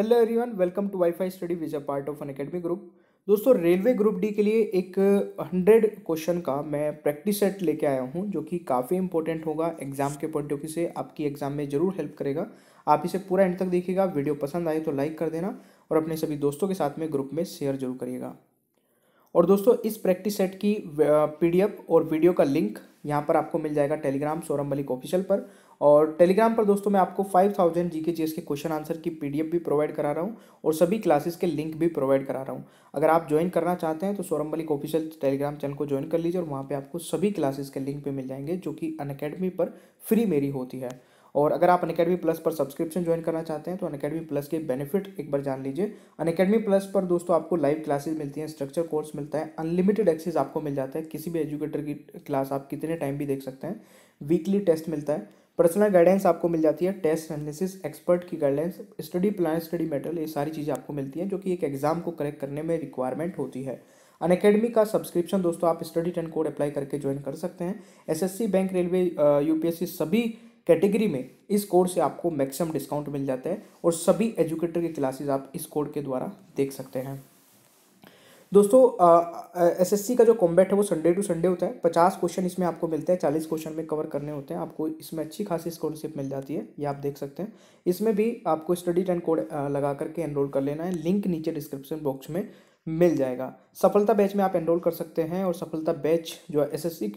Hello everyone, welcome to WiFi study which a part of Unacademy group. दोस्तों, railway group D के लिए एक 100 question का मैं प्रैक्टिस सेट लेके आया हूं, जो कि काफ़ी इंपॉर्टेंट होगा एग्जाम के पॉइंट ऑफ व्यू से, आपकी एग्जाम में जरूर हेल्प करेगा। आप इसे पूरा एंड तक देखिएगा। वीडियो पसंद आए तो लाइक कर देना और अपने सभी दोस्तों के साथ में ग्रुप में शेयर जरूर करिएगा। और दोस्तों, इस प्रैक्टिस सेट की PDF और वीडियो का लिंक यहाँ पर आपको मिल जाएगा टेलीग्राम सौरभ मलिक ऑफिशियल पर। और टेलीग्राम पर दोस्तों मैं आपको 5000 GK GS के क्वेश्चन आंसर की PDF भी प्रोवाइड करा रहा हूँ और सभी क्लासेस के लिंक भी प्रोवाइड करा रहा हूँ। अगर आप ज्वाइन करना चाहते हैं तो Saurabh Malik official Telegram channel को ज्वाइन कर लीजिए और वहाँ पे आपको सभी क्लासेस के लिंक भी मिल जाएंगे, जो कि अनअकैडमी पर फ्री मेरी होती है। और अगर आप अनअकैडमी प्लस पर सब्सक्रिप्शन ज्वाइन करना चाहते हैं तो अनअकैडमी प्लस के बेनिफिट एक बार जान लीजिए। अनअकैडमी प्लस पर दोस्तों आपको लाइव क्लासेस मिलती हैं, स्ट्रक्चर कोर्स मिलता है, अनलिमिटेड एक्सेस आपको मिल जाता है, किसी भी एजुकेटर की क्लास आप कितने टाइम भी देख सकते हैं, वीकली टेस्ट मिलता है, पर्सनल गाइडेंस आपको मिल जाती है, टेस्ट एनालिसिस, एक्सपर्ट की guidance, study plan, study material, ये सारी चीज़ें आपको मिलती हैं, जो कि एक एग्जाम को करेक्ट करने में रिक्वायरमेंट होती है। अनअकैडमी का सब्सक्रिप्शन दोस्तों आप STUDY10 कोड अप्लाई करके ज्वाइन कर सकते हैं। SSC, बैंक, रेलवे, UPSC सभी कैटेगरी में इस कोड से आपको मैक्सिमम डिस्काउंट मिल जाता है और सभी एजुकेटर की क्लासेज आप इस कोड के द्वारा देख सकते हैं। दोस्तों, SSC का जो कॉम्बैट है वो संडे टू संडे होता है। 50 क्वेश्चन इसमें आपको मिलते हैं, 40 क्वेश्चन में कवर करने होते हैं। आपको इसमें अच्छी खासी स्कॉलरशिप मिल जाती है, ये आप देख सकते हैं। इसमें भी आपको STUDY10 कोड लगा करके एनरोल कर लेना है, लिंक नीचे डिस्क्रिप्शन बॉक्स में मिल जाएगा। सफलता बैच में आप एनरोल कर सकते हैं और सफलता बैच जो है SSC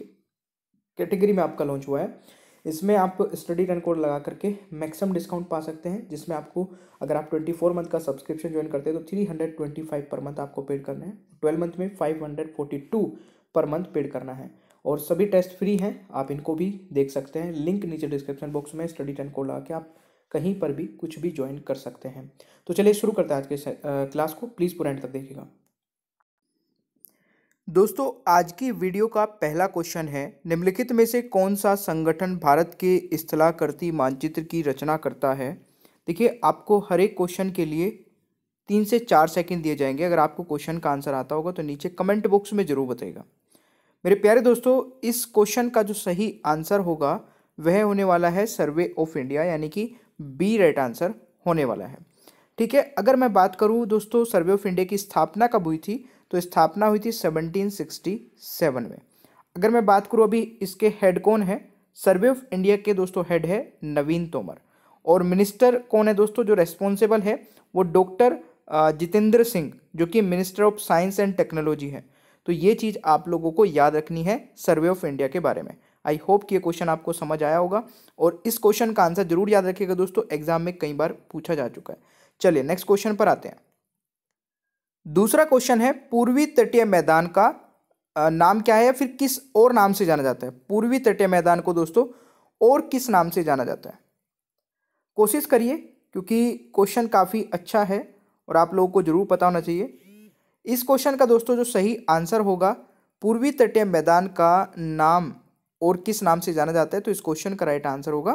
कैटेगरी में आपका लॉन्च हुआ है, इसमें आप STUDY10 कोड लगा करके मैक्सिमम डिस्काउंट पा सकते हैं, जिसमें आपको अगर आप 24 मंथ का सब्सक्रिप्शन ज्वाइन करते हैं तो 325 पर मंथ आपको पेड करना है, 12 मंथ में 542 पर मंथ पेड करना है। और सभी टेस्ट फ्री हैं, आप इनको भी देख सकते हैं। लिंक नीचे डिस्क्रिप्शन बॉक्स में STUDY10 कोड लगा के आप कहीं पर भी कुछ भी ज्वाइन कर सकते हैं। तो चलिए शुरू करते हैं आज के क्लास को, प्लीज़ पूरा एंड तक देखिएगा। दोस्तों, आज की वीडियो का पहला क्वेश्चन है, निम्नलिखित में से कौन सा संगठन भारत के स्थलाकृति मानचित्र की रचना करता है। देखिए, आपको हर एक क्वेश्चन के लिए 3 से 4 सेकंड दिए जाएंगे। अगर आपको क्वेश्चन का आंसर आता होगा तो नीचे कमेंट बॉक्स में ज़रूर बताइएगा। मेरे प्यारे दोस्तों, इस क्वेश्चन का जो सही आंसर होगा वह होने वाला है सर्वे ऑफ इंडिया, यानी कि B राइट आंसर होने वाला है। ठीक है, अगर मैं बात करूँ दोस्तों, सर्वे ऑफ इंडिया की स्थापना कब हुई थी, तो स्थापना हुई थी 1767 में। अगर मैं बात करूँ अभी इसके हेड कौन है, सर्वे ऑफ इंडिया के दोस्तों हेड है नवीन तोमर, और मिनिस्टर कौन है दोस्तों, जो रेस्पॉन्सिबल है वो डॉक्टर जितेंद्र सिंह, जो कि minister of science and technology है। तो ये चीज़ आप लोगों को याद रखनी है सर्वे ऑफ इंडिया के बारे में। आई होप कि ये क्वेश्चन आपको समझ आया होगा और इस क्वेश्चन का आंसर जरूर याद रखिएगा दोस्तों, एग्जाम में कई बार पूछा जा चुका है। चलिए नेक्स्ट क्वेश्चन पर आते हैं। दूसरा क्वेश्चन है, पूर्वी तटीय मैदान का नाम क्या है या फिर किस और नाम से जाना जाता है। पूर्वी तटीय मैदान को दोस्तों और किस नाम से जाना जाता है। कोशिश करिए, क्योंकि क्वेश्चन काफ़ी अच्छा है और आप लोगों को जरूर पता होना चाहिए। इस क्वेश्चन का दोस्तों जो सही आंसर होगा, पूर्वी तटीय मैदान का नाम और किस नाम से जाना जाता है, तो इस क्वेश्चन का राइट आंसर होगा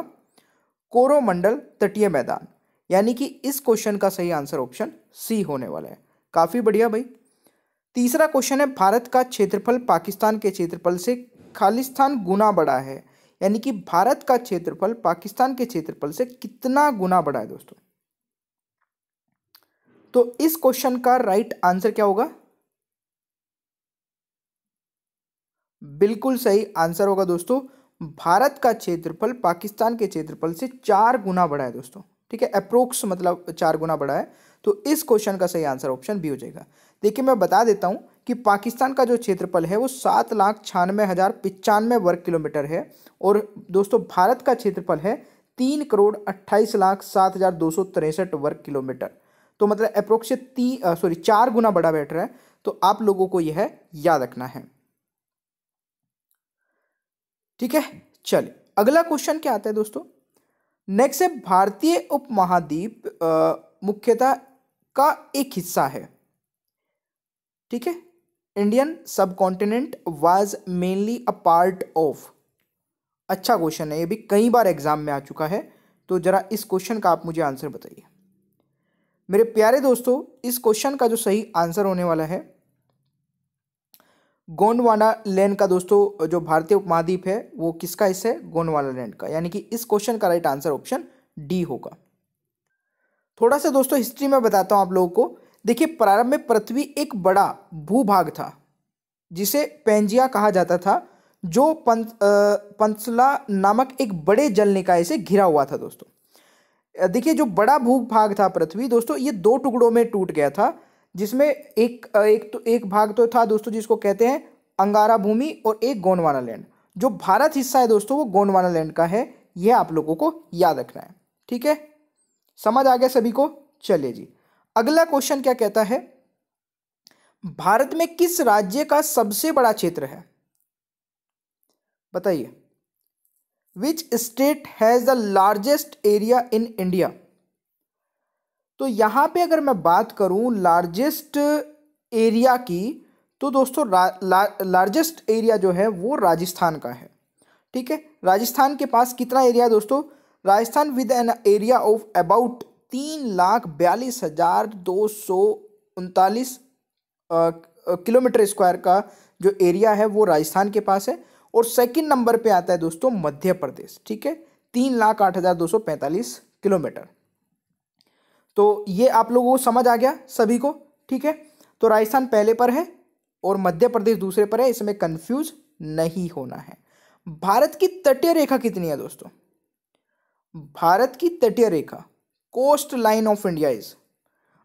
कोरोमंडल तटीय मैदान, यानी कि इस क्वेश्चन का सही आंसर ऑप्शन C होने वाला है। काफ़ी बढ़िया भाई। तीसरा क्वेश्चन है, भारत का क्षेत्रफल पाकिस्तान के क्षेत्रफल से खालिस्तान गुना बड़ा है, यानी कि भारत का क्षेत्रफल पाकिस्तान के क्षेत्रफल से कितना गुना बड़ा है दोस्तों। तो इस क्वेश्चन का राइट आंसर क्या होगा, बिल्कुल सही आंसर होगा दोस्तों, भारत का क्षेत्रफल पाकिस्तान के क्षेत्रफल से 4 गुना बड़ा है दोस्तों। ठीक है, अप्रोक्स मतलब 4 गुना बड़ा है, तो इस क्वेश्चन का सही आंसर ऑप्शन B हो जाएगा। देखिए, मैं बता देता हूं कि पाकिस्तान का जो क्षेत्रफल है वो 7,96,095 वर्ग किलोमीटर है, और दोस्तों भारत का क्षेत्रफल है 3,28,07,263 वर्ग किलोमीटर। तो मतलब अप्रोक्स 4 गुना बड़ा बैठ रहा है, तो आप लोगों को यह याद रखना है। ठीक है, चलिए अगला क्वेश्चन क्या आता है दोस्तों। नेक्स्ट है, भारतीय उपमहाद्वीप मुख्यतः का एक हिस्सा है। ठीक है, Indian subcontinent was mainly a part of. अच्छा क्वेश्चन है, ये भी कई बार एग्जाम में आ चुका है, तो जरा इस क्वेश्चन का आप मुझे आंसर बताइए। मेरे प्यारे दोस्तों, इस क्वेश्चन का जो सही आंसर होने वाला है गोंडवाना लैंड का दोस्तों, जो भारतीय उपमहाद्वीप है वो किसका हिस्सा है, गोंडवाना लैंड का, यानी कि इस क्वेश्चन का राइट आंसर ऑप्शन D होगा। थोड़ा सा दोस्तों हिस्ट्री में बताता हूँ आप लोगों को। देखिए, प्रारंभ में पृथ्वी एक बड़ा भूभाग था जिसे पेंजिया कहा जाता था, जो पंचला नामक एक बड़े जल निकाय से घिरा हुआ था। दोस्तों देखिए, जो बड़ा भूभाग था पृथ्वी दोस्तों, ये दो टुकड़ों में टूट गया था, जिसमें एक भाग तो था दोस्तों जिसको कहते हैं अंगारा भूमि, और एक गोंडवाना लैंड। जो भारत हिस्सा है दोस्तों वो गोंडवाना लैंड का है, यह आप लोगों को याद रखना है। ठीक है, समझ आ गया सभी को? चलिए जी, अगला क्वेश्चन क्या कहता है, भारत में किस राज्य का सबसे बड़ा क्षेत्र है, बताइए। Which state has the largest area in India? तो यहां पे अगर मैं बात करूं लार्जेस्ट एरिया की, तो दोस्तों लार्जेस्ट एरिया जो है वो राजस्थान का है। ठीक है, राजस्थान के पास कितना एरिया है दोस्तों? Rajasthan with an area of about 3,42,239 kilometre square का जो एरिया है वो राजस्थान के पास है। और सेकंड नंबर पे आता है दोस्तों मध्य प्रदेश। ठीक है, 3,08,245 किलोमीटर। तो ये आप लोगों को समझ आ गया सभी को? ठीक है, तो राजस्थान पहले पर है और मध्य प्रदेश दूसरे पर है, इसमें कंफ्यूज नहीं होना है। भारत की तटीय रेखा कितनी है दोस्तों? भारत की तटीय रेखा, coastline of India is,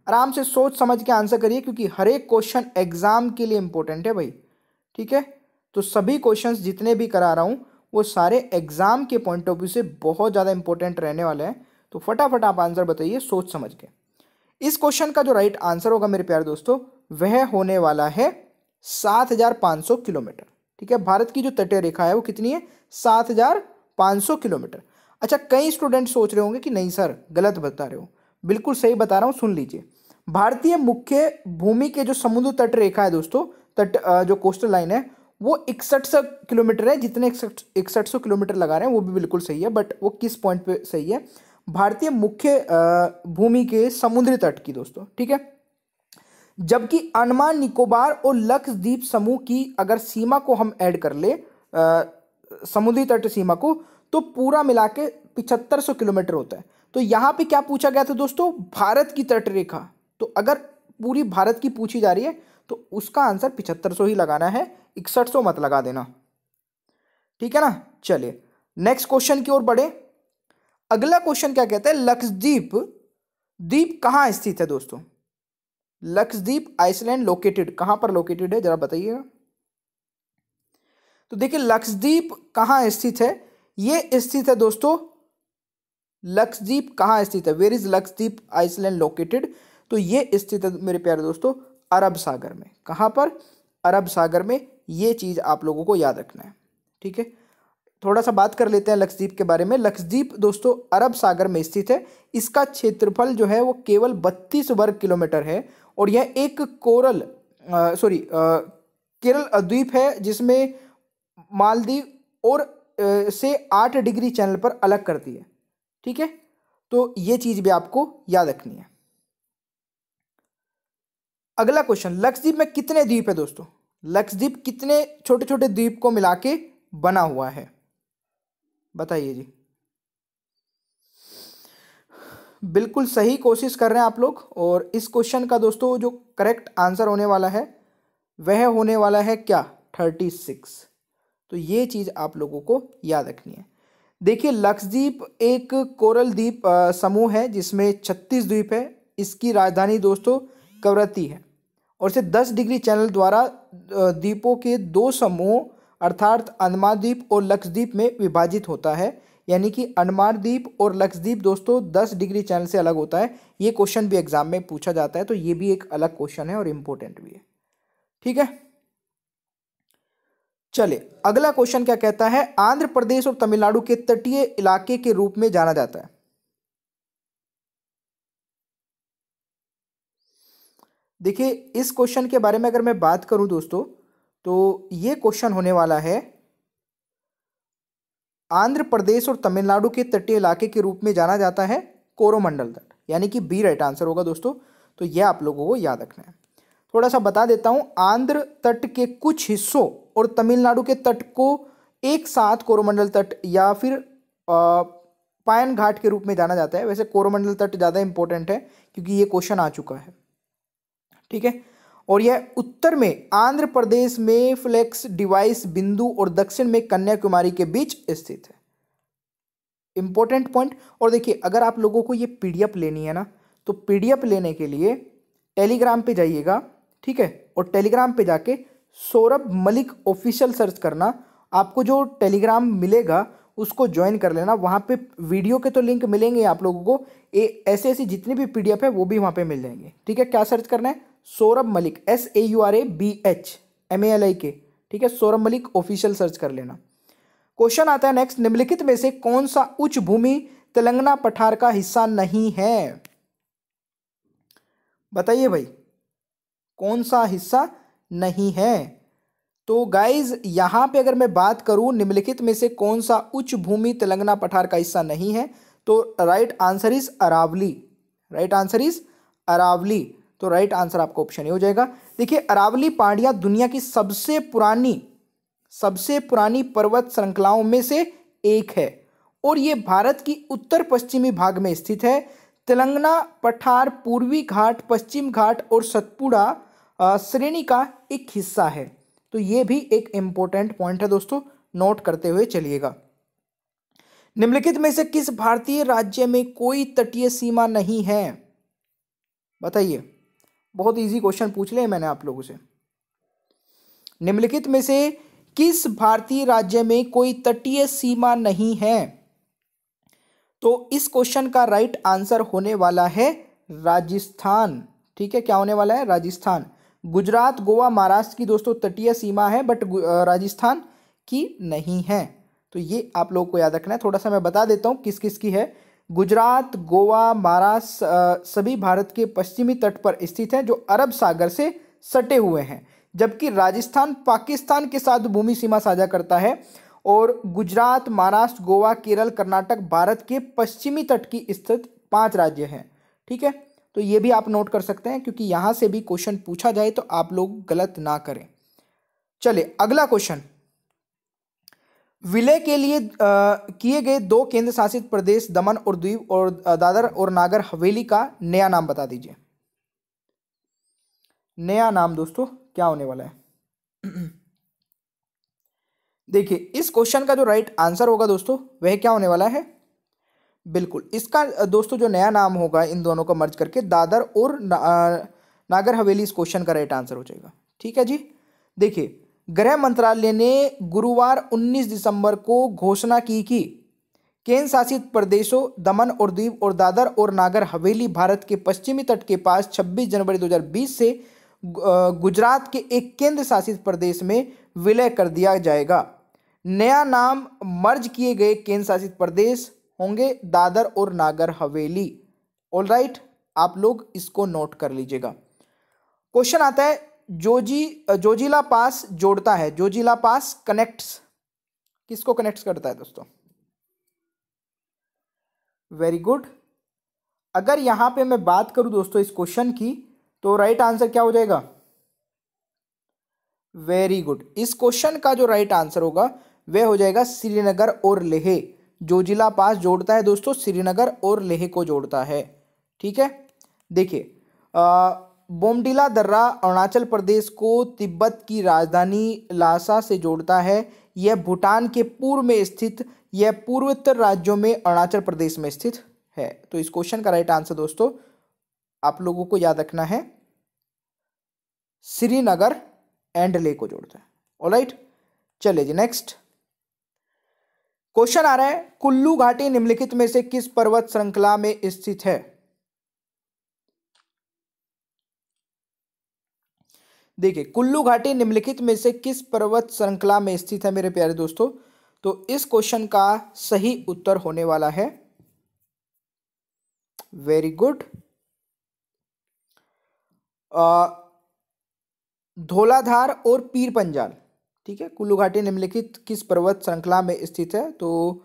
आराम से सोच समझ के आंसर करिए, क्योंकि हर एक क्वेश्चन एग्जाम के लिए इंपॉर्टेंट है भाई। ठीक है, तो सभी क्वेश्चंस जितने भी करा रहा हूँ वो सारे एग्जाम के पॉइंट ऑफ व्यू से बहुत ज़्यादा इंपॉर्टेंट रहने वाले हैं। तो फटाफट आप आंसर बताइए सोच समझ के। इस क्वेश्चन का जो राइट आंसर होगा मेरे प्यारे दोस्तों, वह होने वाला है 7,500 किलोमीटर। ठीक है, भारत की जो तटीय रेखा है वो कितनी है? 7,500 किलोमीटर। अच्छा, कई स्टूडेंट सोच रहे होंगे कि नहीं सर गलत बता रहे हो, बिल्कुल सही बता रहा हूँ, सुन लीजिए। भारतीय मुख्य भूमि के जो समुद्र तट रेखा है दोस्तों, तट जो कोस्टल लाइन है वो 6100 किलोमीटर है। जितने 6100 किलोमीटर लगा रहे हैं वो भी बिल्कुल सही है, बट वो किस पॉइंट पे सही है? भारतीय मुख्य भूमि के समुद्री तट की दोस्तों। ठीक है, जबकि अंडमान निकोबार और लक्षद्वीप समूह की अगर सीमा को हम ऐड कर ले समुद्री तट सीमा को, तो पूरा मिला के 7500 किलोमीटर होता है। तो यहाँ पे क्या पूछा गया था दोस्तों? भारत की तट रेखा। तो अगर पूरी भारत की पूछी जा रही है तो उसका आंसर 7500 ही लगाना है, 6100 मत लगा देना। ठीक है ना, चलिए नेक्स्ट क्वेश्चन की ओर बढ़े। अगला क्वेश्चन क्या कहता है, लक्षद्वीप द्वीप कहाँ स्थित है दोस्तों? लक्षद्वीप आइसलैंड लोकेटेड, कहाँ पर लोकेटेड है जरा बताइएगा। तो देखिए, लक्षद्वीप कहाँ स्थित है? ये स्थित है दोस्तों, लक्षद्वीप कहाँ स्थित है, where is Lakshadweep island located? तो ये स्थित है मेरे प्यारे दोस्तों अरब सागर में। कहाँ पर? अरब सागर में। ये चीज़ आप लोगों को याद रखना है। ठीक है, थोड़ा सा बात कर लेते हैं लक्षद्वीप के बारे में। लक्षद्वीप दोस्तों अरब सागर में स्थित है। इसका क्षेत्रफल जो है वो केवल 32 वर्ग किलोमीटर है, और यह एक केरल द्वीप है जिसमें मालदीव और से 8 डिग्री चैनल पर अलग करती है। ठीक है, तो ये चीज़ भी आपको याद रखनी है। अगला क्वेश्चन, लक्षद्वीप में कितने द्वीप है दोस्तों? लक्षद्वीप कितने छोटे छोटे द्वीप को मिला के बना हुआ है, बताइए जी। बिल्कुल सही कोशिश कर रहे हैं आप लोग, और इस क्वेश्चन का दोस्तों जो करेक्ट आंसर होने वाला है वह होने वाला है क्या? 36। तो ये चीज़ आप लोगों को याद रखनी है। देखिए, लक्षद्वीप एक कोरल द्वीप समूह है जिसमें 36 द्वीप है। इसकी राजधानी दोस्तों कवरत्ती है, और इसे 10 डिग्री चैनल द्वारा द्वीपों के दो समूह अर्थात अंडमान द्वीप और लक्षद्वीप में विभाजित होता है। यानी कि अंडमान द्वीप और लक्षद्वीप दोस्तों 10 डिग्री चैनल से अलग होता है। ये क्वेश्चन भी एग्जाम में पूछा जाता है, तो ये भी एक अलग क्वेश्चन है और इम्पोर्टेंट भी है। ठीक है, चलिए अगला क्वेश्चन क्या कहता है, आंध्र प्रदेश और तमिलनाडु के तटीय इलाके के रूप में जाना जाता है। देखिए, इस क्वेश्चन के बारे में अगर मैं बात करूं दोस्तों, तो ये क्वेश्चन होने वाला है आंध्र प्रदेश और तमिलनाडु के तटीय इलाके के रूप में जाना जाता है कोरोमंडल तट, यानी कि बी राइट आंसर होगा दोस्तों। तो यह आप लोगों को याद रखना है। थोड़ा सा बता देता हूं, आंध्र तट के कुछ हिस्सों और तमिलनाडु के तट को एक साथ कोरोमंडल तट या फिर पायन घाट के रूप में जाना जाता है। वैसे कोरोमंडल तट ज़्यादा इंपॉर्टेंट है क्योंकि ये क्वेश्चन आ चुका है, ठीक है। और यह उत्तर में आंध्र प्रदेश में फ्लेक्स डिवाइस बिंदु और दक्षिण में कन्याकुमारी के बीच स्थित है, इंपॉर्टेंट पॉइंट। और देखिए अगर आप लोगों को ये पीडीएफ लेनी है ना, तो पीडीएफ लेने के लिए टेलीग्राम पे जाइएगा, ठीक है। और टेलीग्राम पे जाके सौरभ मलिक ऑफिशियल सर्च करना, आपको जो टेलीग्राम मिलेगा उसको ज्वाइन कर लेना। वहाँ पे वीडियो के तो लिंक मिलेंगे आप लोगों को, ऐसे ऐसी जितनी भी पीडीएफ है वो भी वहाँ पे मिल जाएंगे, ठीक है। क्या सर्च करना है? सौरभ मलिक, SAURABH MALIK, ठीक है, सौरभ मलिक ऑफिशियल सर्च कर लेना। क्वेश्चन आता है नेक्स्ट, निम्नलिखित में से कौन सा उच्च भूमि तेलंगाना पठार का हिस्सा नहीं है? बताइए भाई कौन सा हिस्सा नहीं है। तो गाइज यहाँ पे अगर मैं बात करूँ निम्नलिखित में से कौन सा उच्च भूमि तेलंगाना पठार का हिस्सा नहीं है, तो right answer is Aravalli, right answer is Aravalli. तो राइट आंसर आपका ऑप्शन ए हो जाएगा। देखिए अरावली पहाड़ियाँ दुनिया की सबसे पुरानी पर्वत श्रृंखलाओं में से एक है और ये भारत की उत्तर पश्चिमी भाग में स्थित है। तेलंगाना पठार पूर्वी घाट, पश्चिम घाट और सतपुड़ा श्रेणी का एक हिस्सा है। तो ये भी एक इम्पोर्टेंट पॉइंट है दोस्तों, नोट करते हुए चलिएगा। निम्नलिखित में से किस भारतीय राज्य में कोई तटीय सीमा नहीं है? बताइए, बहुत इजी क्वेश्चन पूछ लिया मैंने आप लोगों से। निम्नलिखित में से किस भारतीय राज्य में कोई तटीय सीमा नहीं है? तो इस क्वेश्चन का राइट आंसर होने वाला है राजस्थान, ठीक है। क्या होने वाला है? राजस्थान। गुजरात, गोवा, महाराष्ट्र की दोस्तों तटीय सीमा है बट राजस्थान की नहीं है। तो ये आप लोगों को याद रखना है। थोड़ा सा मैं बता देता हूँ किस किस की है। गुजरात, गोवा, महाराष्ट्र सभी भारत के पश्चिमी तट पर स्थित हैं जो अरब सागर से सटे हुए हैं, जबकि राजस्थान पाकिस्तान के साथ भूमि सीमा साझा करता है। और गुजरात, महाराष्ट्र, गोवा, केरल, कर्नाटक भारत के पश्चिमी तट की स्थित 5 राज्य हैं, ठीक है। तो ये भी आप नोट कर सकते हैं क्योंकि यहाँ से भी क्वेश्चन पूछा जाए तो आप लोग गलत ना करें। चले अगला क्वेश्चन, विलय के लिए किए गए 2 केंद्र शासित प्रदेश दमन और द्वीप और दादर और नागर हवेली का नया नाम बता दीजिए। नया नाम दोस्तों क्या होने वाला है? देखिए इस क्वेश्चन का जो राइट आंसर होगा दोस्तों वह क्या होने वाला है? बिल्कुल इसका दोस्तों जो नया नाम होगा इन दोनों को मर्ज करके दादर और नागर हवेली, इस क्वेश्चन का राइट आंसर हो जाएगा, ठीक है जी। देखिए गृह मंत्रालय ने गुरुवार 19 दिसंबर को घोषणा की कि केंद्र शासित प्रदेशों दमन और द्वीप और दादर और नागर हवेली भारत के पश्चिमी तट के पास 26 जनवरी 2020 से गुजरात के एक केंद्र शासित प्रदेश में विलय कर दिया जाएगा। नया नाम मर्ज किए गए केंद्र शासित प्रदेश होंगे दादर और नागर हवेली। ऑलराइट, आप लोग इसको नोट कर लीजिएगा। क्वेश्चन आता है जोजिला पास जोड़ता है, जोजिला पास कनेक्ट्स किसको कनेक्ट्स करता है दोस्तों? Very good. अगर यहां पे मैं बात करूं दोस्तों इस क्वेश्चन की तो राइट आंसर क्या हो जाएगा? वेरी गुड, इस क्वेश्चन का जो राइट आंसर होगा वह हो जाएगा श्रीनगर और लेह। जोजिला पास जोड़ता है दोस्तों श्रीनगर और लेह को जोड़ता है, ठीक है। देखिए बोमडिला दर्रा अरुणाचल प्रदेश को तिब्बत की राजधानी ल्हासा से जोड़ता है। यह भूटान के पूर्व में स्थित, यह पूर्वोत्तर राज्यों में अरुणाचल प्रदेश में स्थित है। तो इस क्वेश्चन का राइट आंसर दोस्तों आप लोगों को याद रखना है, श्रीनगर एंड लेह को जोड़ता है। ऑलराइट, चलिए जी नेक्स्ट क्वेश्चन आ रहा है, कुल्लू घाटी निम्नलिखित में से किस पर्वत श्रृंखला में स्थित है? देखिए कुल्लू घाटी निम्नलिखित में से किस पर्वत श्रृंखला में स्थित है मेरे प्यारे दोस्तों? तो इस क्वेश्चन का सही उत्तर होने वाला है, वेरी गुड, धौलाधार और पीर पंजाल, ठीक है। कुल्लू घाटी निम्नलिखित किस पर्वत श्रृंखला में स्थित है? तो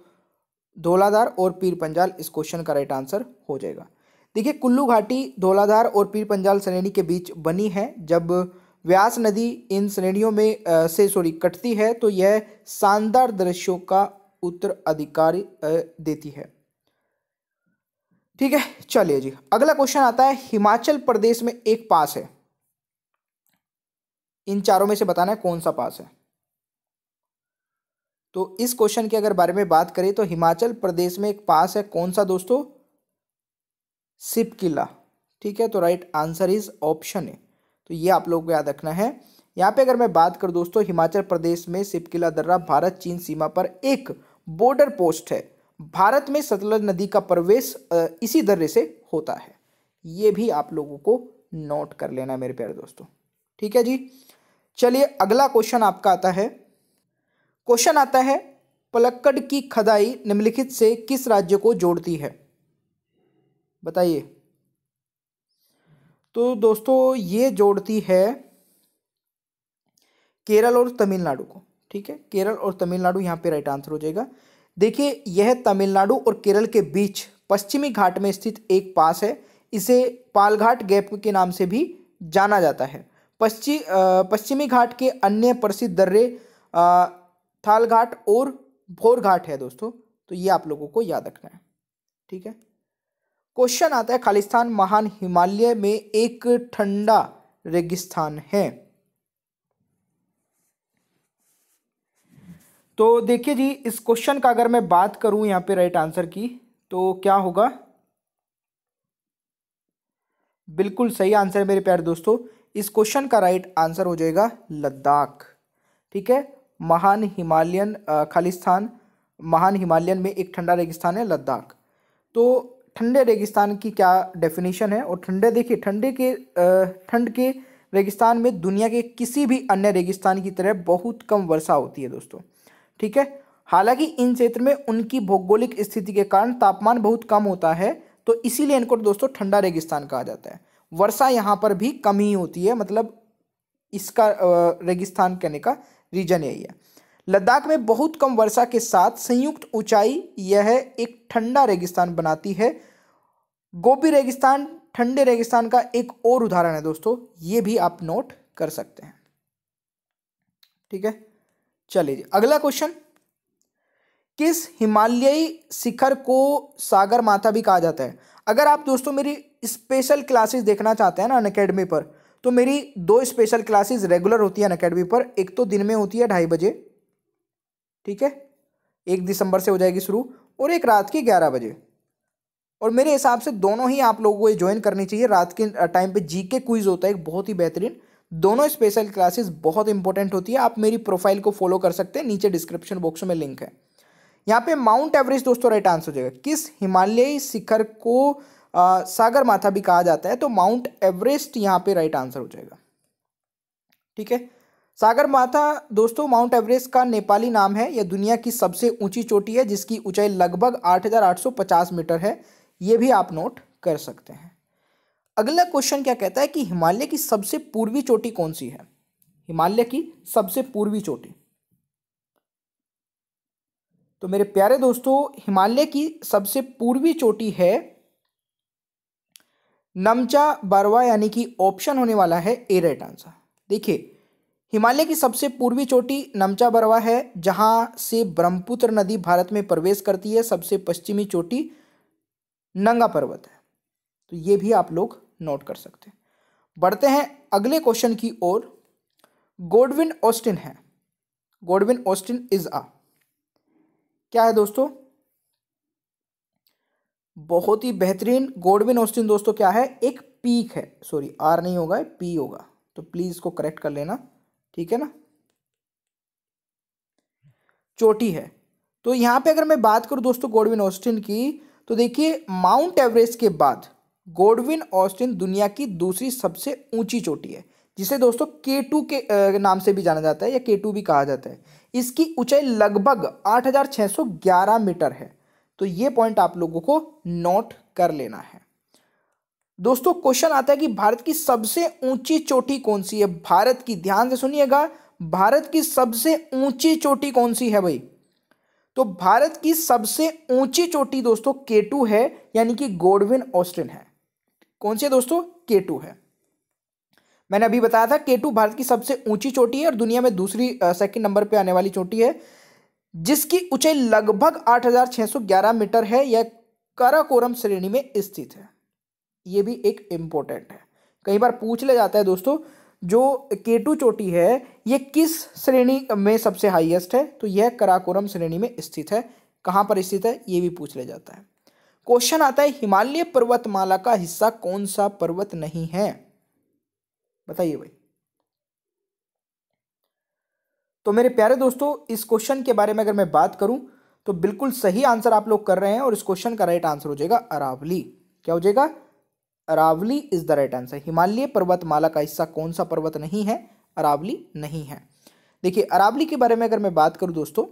धौलाधार और पीर पंजाल इस क्वेश्चन का राइट आंसर हो जाएगा। देखिए कुल्लू घाटी धौलाधार और पीर पंजाल श्रेणी के बीच बनी है। जब व्यास नदी इन श्रेणियों में कटती है तो यह शानदार दृश्यों का उत्तराधिकारी देती है। ठीक है। चलिए जी, अगला क्वेश्चन आता है, हिमाचल प्रदेश में एक पास है, इन चारों में से बताना है कौन सा पास है। तो इस क्वेश्चन के अगर बारे में बात करें तो हिमाचल प्रदेश में एक पास है, कौन सा दोस्तों? सिप किला, ठीक है। तो right answer is option A. तो ये आप लोगों को याद रखना है। यहाँ पे अगर मैं बात करूँ दोस्तों, हिमाचल प्रदेश में सिप किला दर्रा भारत चीन सीमा पर एक बॉर्डर पोस्ट है। भारत में सतलज नदी का प्रवेश इसी दर्रे से होता है। ये भी आप लोगों को नोट कर लेना मेरे प्यारे दोस्तों, ठीक है जी। चलिए अगला क्वेश्चन आपका आता है, क्वेश्चन आता है पलक्कड़ की खदाई निम्नलिखित से किस राज्य को जोड़ती है, बताइए। तो दोस्तों ये जोड़ती है केरल और तमिलनाडु को, ठीक है। केरल और तमिलनाडु यहाँ पे राइट आंसर हो जाएगा। देखिए यह तमिलनाडु और केरल के बीच पश्चिमी घाट में स्थित एक पास है, इसे पालघाट गैप के नाम से भी जाना जाता है। पश्चिमी घाट के अन्य प्रसिद्ध दर्रे थाल घाट और भोर घाट है दोस्तों। तो ये आप लोगों को याद रखना है, ठीक है। क्वेश्चन आता है, खालिस्तान महान हिमालय में एक ठंडा रेगिस्तान है। तो देखिए जी, इस क्वेश्चन का अगर मैं बात करूं यहाँ पे राइट आंसर की तो क्या होगा? बिल्कुल सही आंसर है मेरे प्यारे दोस्तों। इस क्वेश्चन का राइट आंसर हो जाएगा लद्दाख, ठीक है। महान हिमालयन खालिस्तान महान हिमालयन में एक ठंडा रेगिस्तान है लद्दाख। तो ठंडे रेगिस्तान की क्या डेफिनेशन है, और ठंडे देखिए ठंड के रेगिस्तान में दुनिया के किसी भी अन्य रेगिस्तान की तरह बहुत कम वर्षा होती है दोस्तों, ठीक है। हालांकि इन क्षेत्र में उनकी भौगोलिक स्थिति के कारण तापमान बहुत कम होता है, तो इसीलिए इनको दोस्तों ठंडा रेगिस्तान कहा जाता है। वर्षा यहाँ पर भी कम ही होती है, मतलब इसका रेगिस्तान कहने का रीजन यही है। लद्दाख में बहुत कम वर्षा के साथ संयुक्त ऊंचाई यह एक ठंडा रेगिस्तान बनाती है। गोबी रेगिस्तान ठंडे रेगिस्तान का एक और उदाहरण है दोस्तों, ये भी आप नोट कर सकते हैं, ठीक है। चलिए जी, अगला क्वेश्चन, किस हिमालयी शिखर को सागर माथा भी कहा जाता है? अगर आप दोस्तों मेरी स्पेशल क्लासेस देखना चाहते हैं ना अनअकैडमी पर, तो मेरी 2 स्पेशल क्लासेस रेगुलर होती है अनअकैडमी पर। एक तो दिन में होती है 2:30 बजे, ठीक है, 1 दिसंबर से हो जाएगी शुरू, और एक रात की 11 बजे। और मेरे हिसाब से दोनों ही आप लोगों को ये ज्वाइन करनी चाहिए। रात के टाइम पे जीके क्विज होता है, एक बहुत ही बेहतरीन। दोनों स्पेशल क्लासेस बहुत इंपॉर्टेंट होती है। आप मेरी प्रोफाइल को फॉलो कर सकते हैं, नीचे डिस्क्रिप्शन बॉक्स में लिंक है। यहाँ पे माउंट एवरेस्ट दोस्तों राइट आंसर हो जाएगा। किस हिमालयी शिखर को सागर माथा भी कहा जाता है? तो माउंट एवरेस्ट यहाँ पे राइट आंसर हो जाएगा, ठीक है। सागर माथा दोस्तों माउंट एवरेस्ट का नेपाली नाम है। यह दुनिया की सबसे ऊंची चोटी है जिसकी ऊंचाई लगभग 8,850 मीटर है। ये भी आप नोट कर सकते हैं। अगला क्वेश्चन क्या कहता है कि हिमालय की सबसे पूर्वी चोटी कौन सी है? हिमालय की सबसे पूर्वी चोटी, तो मेरे प्यारे दोस्तों हिमालय की सबसे पूर्वी चोटी है नमचा बारवा, यानी कि ऑप्शन होने वाला है ए राइट आंसर। देखिए हिमालय की सबसे पूर्वी चोटी नमचा बारवा है, जहां से ब्रह्मपुत्र नदी भारत में प्रवेश करती है। सबसे पश्चिमी चोटी नंगा पर्वत है। तो ये भी आप लोग नोट कर सकते हैं। बढ़ते हैं अगले क्वेश्चन की ओर। गॉडविन ऑस्टिन है, गॉडविन ऑस्टिन इज अ क्या है दोस्तों? बहुत ही बेहतरीन। गॉडविन ऑस्टिन दोस्तों क्या है? एक पीक है, सॉरी आर नहीं होगा पी होगा, तो प्लीज इसको करेक्ट कर लेना, ठीक है ना, चोटी है। तो यहाँ पे अगर मैं बात करूँ दोस्तों गॉडविन ऑस्टिन की, तो देखिए माउंट एवरेस्ट के बाद गॉडविन ऑस्टिन दुनिया की दूसरी सबसे ऊंची चोटी है, जिसे दोस्तों K2 के नाम से भी जाना जाता है या K2 भी कहा जाता है। इसकी ऊंचाई लगभग 8,611 मीटर है। तो ये पॉइंट आप लोगों को नोट कर लेना है दोस्तों। क्वेश्चन आता है कि भारत की सबसे ऊंची चोटी कौन सी है? भारत की, ध्यान से सुनिएगा, भारत की सबसे ऊंची चोटी कौन सी है भाई? तो भारत की सबसे ऊंची चोटी दोस्तों K2 है, यानी कि गॉडविन ऑस्टिन है। कौन सी है दोस्तों? K2 है। मैंने अभी बताया था K2 भारत की सबसे ऊंची चोटी है और दुनिया में दूसरी सेकंड नंबर पे आने वाली चोटी है, जिसकी ऊंचाई लगभग 8,611 मीटर है। यह काराकोरम श्रेणी में स्थित है। ये भी एक इम्पोर्टेंट है, कई बार पूछ ले जाता है दोस्तों, जो K2 चोटी है ये किस श्रेणी में सबसे हाईएस्ट है, तो यह काराकोरम श्रेणी में स्थित है। कहाँ पर स्थित है ये भी पूछ ले जाता है। क्वेश्चन आता है हिमालय पर्वतमाला का हिस्सा कौन सा पर्वत नहीं है, बताइए भाई। तो मेरे प्यारे दोस्तों इस क्वेश्चन के बारे में अगर मैं बात करूं तो बिल्कुल सही आंसर आप लोग कर रहे हैं और इस क्वेश्चन का राइट आंसर हो जाएगा अरावली। क्या हो जाएगा? Aravalli is the right answer. Himalaya पर्वतमाला का हिस्सा कौन सा पर्वत नहीं है? अरावली नहीं है। देखिए अरावली के बारे में अगर मैं बात करूं दोस्तों,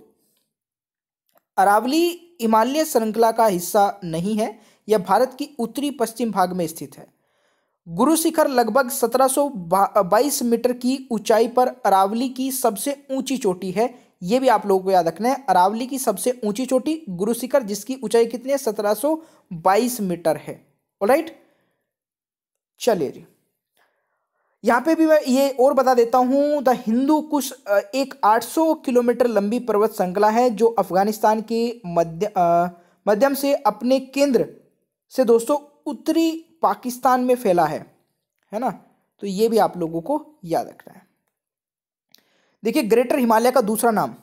अरावली हिमालय श्रृंखला का हिस्सा नहीं है। यह भारत की उत्तरी पश्चिम भाग में स्थित है। गुरु शिखर लगभग 1722 मीटर की ऊंचाई पर अरावली की सबसे ऊंची चोटी है। ये भी आप लोगों को याद रखना है, अरावली की सबसे ऊंची चोटी गुरु शिखर, जिसकी ऊंचाई कितनी है? 1722 मीटर है। ऑलराइट, चलिए जी यहाँ पे भी मैं ये और बता देता हूँ, द हिंदू कुश एक 800 किलोमीटर लंबी पर्वत श्रृंखला है जो अफगानिस्तान के मध्यम से अपने केंद्र से दोस्तों उत्तरी पाकिस्तान में फैला है ना। तो ये भी आप लोगों को याद रखना है। देखिए ग्रेटर हिमालय का दूसरा नाम,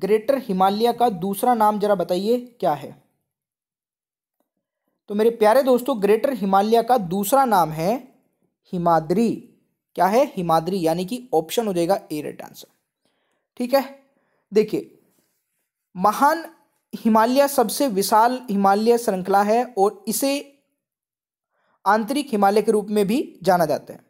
ग्रेटर हिमालय का दूसरा नाम जरा बताइए क्या है। तो मेरे प्यारे दोस्तों ग्रेटर हिमालय का दूसरा नाम है हिमाद्री। क्या है? हिमाद्री, यानी कि ऑप्शन हो जाएगा ए राइट आंसर। ठीक है, देखिए महान हिमालय सबसे विशाल हिमालय श्रृंखला है और इसे आंतरिक हिमालय के रूप में भी जाना जाता है।